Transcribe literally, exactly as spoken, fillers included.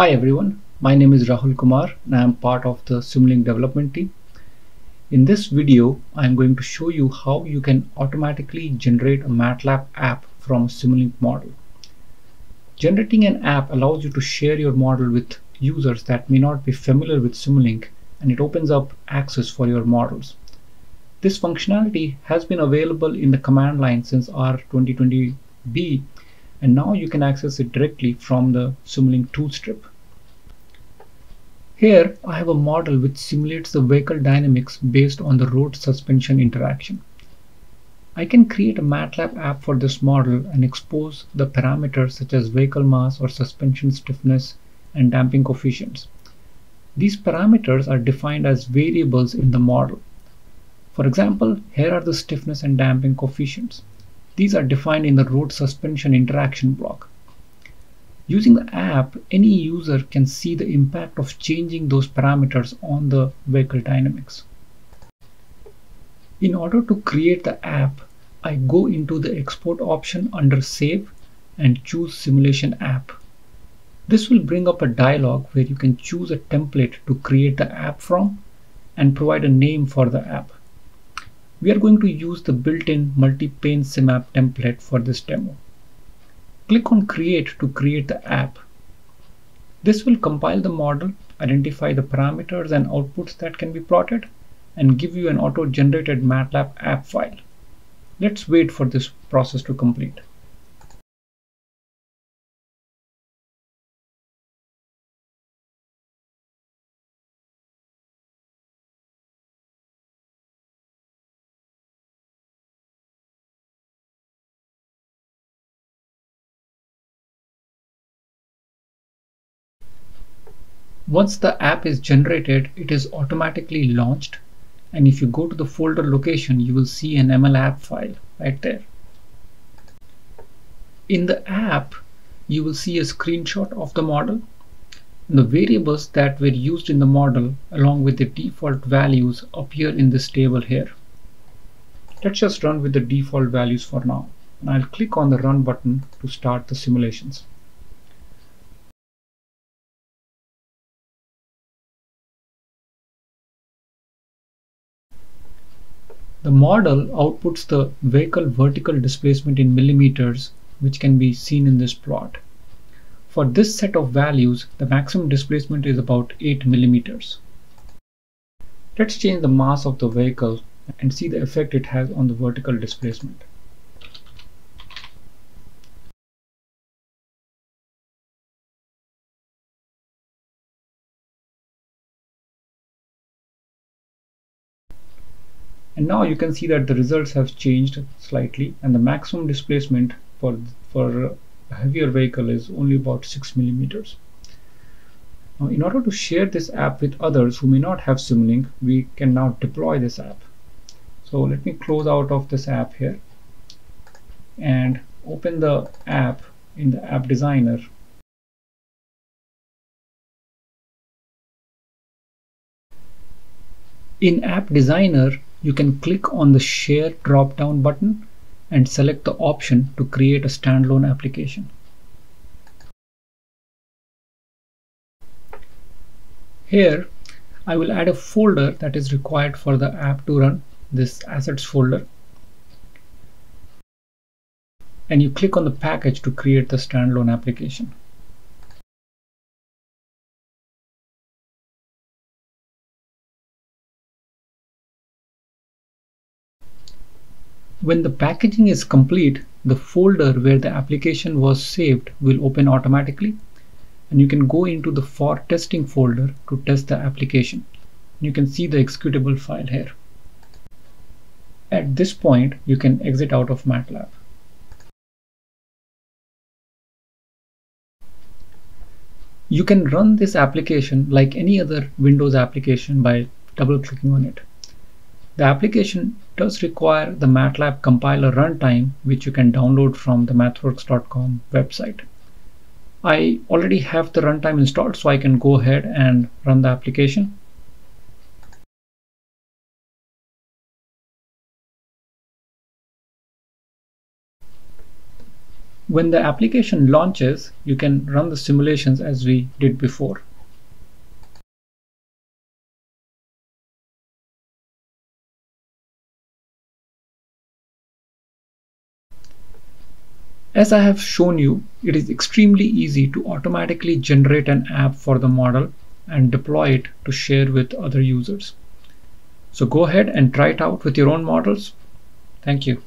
Hi everyone, my name is Rahul Kumar and I am part of the Simulink development team. In this video, I am going to show you how you can automatically generate a MATLAB app from a Simulink model. Generating an app allows you to share your model with users that may not be familiar with Simulink, and it opens up access for your models. This functionality has been available in the command line since R twenty twenty b, and now you can access it directly from the Simulink tool strip. Here I have a model which simulates the vehicle dynamics based on the road suspension interaction. I can create a MATLAB app for this model and expose the parameters such as vehicle mass or suspension stiffness and damping coefficients. These parameters are defined as variables in the model. For example, here are the stiffness and damping coefficients. These are defined in the road suspension interaction block. Using the app, any user can see the impact of changing those parameters on the vehicle dynamics. In order to create the app, I go into the export option under Save and choose Simulation App. This will bring up a dialog where you can choose a template to create the app from and provide a name for the app. We are going to use the built-in multi-pane SimApp template for this demo. Click on Create to create the app. This will compile the model, identify the parameters and outputs that can be plotted, and give you an auto-generated MATLAB app file. Let's wait for this process to complete. Once the app is generated, it is automatically launched, and if you go to the folder location, you will see an M L app file right there. In the app, you will see a screenshot of the model, and the variables that were used in the model along with the default values appear in this table here. Let's just run with the default values for now, and I'll click on the Run button to start the simulations. The model outputs the vehicle vertical displacement in millimeters, which can be seen in this plot. For this set of values, the maximum displacement is about eight millimeters. Let's change the mass of the vehicle and see the effect it has on the vertical displacement. And now you can see that the results have changed slightly, and the maximum displacement for, for a heavier vehicle is only about six millimeters. Now, in order to share this app with others who may not have Simulink, we can now deploy this app. So let me close out of this app here and open the app in the App Designer. In App Designer, you can click on the Share drop-down button and select the option to create a standalone application. Here, I will add a folder that is required for the app to run, this assets folder. And you click on the package to create the standalone application. When the packaging is complete, the folder where the application was saved will open automatically, and you can go into the For Testing folder to test the application. You can see the executable file here. At this point, you can exit out of MATLAB. You can run this application like any other Windows application by double-clicking on it. The application does require the MATLAB Compiler Runtime, which you can download from the mathworks dot com website. I already have the runtime installed, so I can go ahead and run the application. When the application launches, you can run the simulations as we did before. As I have shown you, it is extremely easy to automatically generate an app for the model and deploy it to share with other users. So go ahead and try it out with your own models. Thank you.